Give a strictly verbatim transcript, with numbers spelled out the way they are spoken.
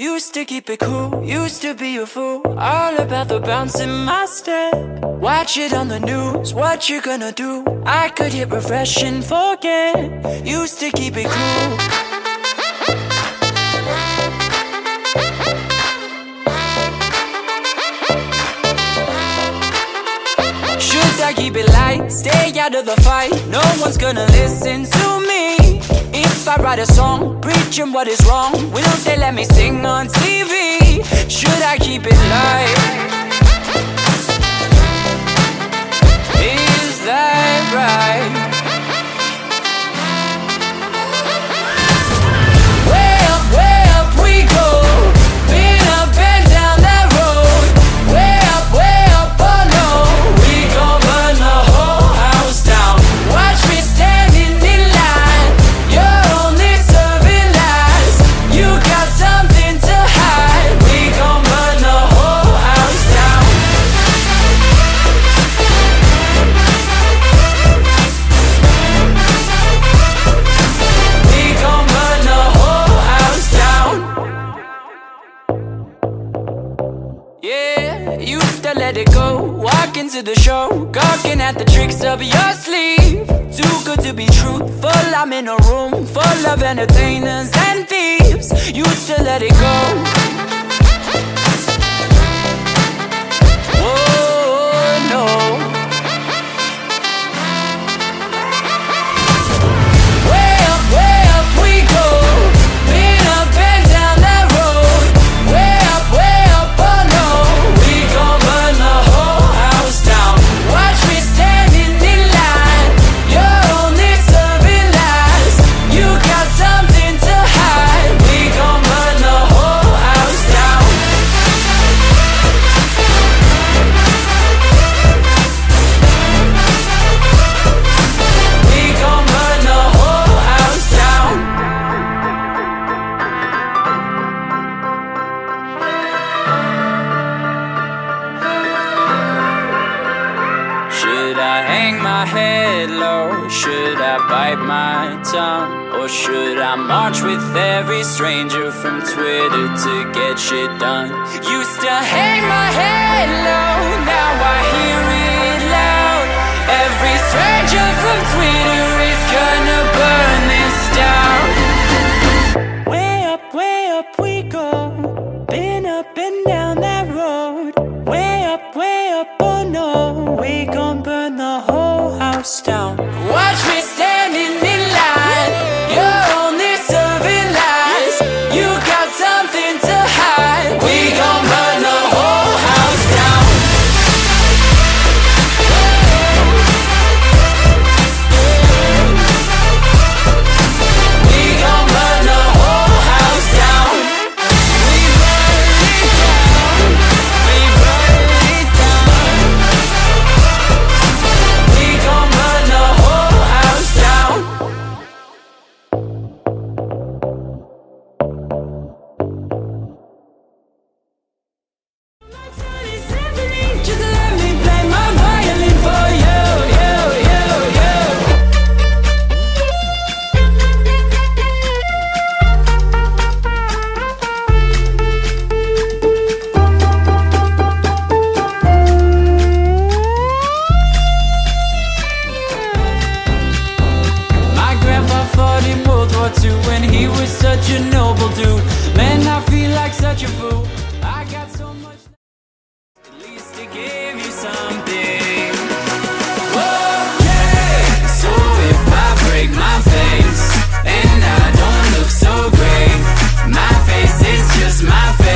Used to keep it cool, used to be a fool, all about the bounce in my step. Watch it on the news, what you gonna do? I could hit refresh and forget. Used to keep it cool. Should I keep it light, stay out of the fight? No one's gonna listen to me. If I write a song, preaching what is wrong, will they let me sing on T V? Should I keep it light? Is that right? Way up, way up we go. Been up and down that road. Way up, way up. Into the show, gawking at the tricks of your sleeve. Too good to be truthful, I'm in a room full of entertainers and thieves. Used to let it go. Oh no. Way up, way up we go. Been up and down that road. Way up, way up, oh no. We gon' burn the whole bite my tongue, or should I march with every stranger from Twitter to get shit done? Used to hang my head low, now I hear it loud. Every stranger from Twitter is gonna burn this down. Way up, way up we go. Been up and down that road. Way up, way up, oh no. We gon' burn the whole house down. Watch me standing in line. You're only serving lies. You got something to hide. We gon' burn the whole house down. We gon' burn the whole house down. We burn it down. We burn it down. We gon' burn the whole my face.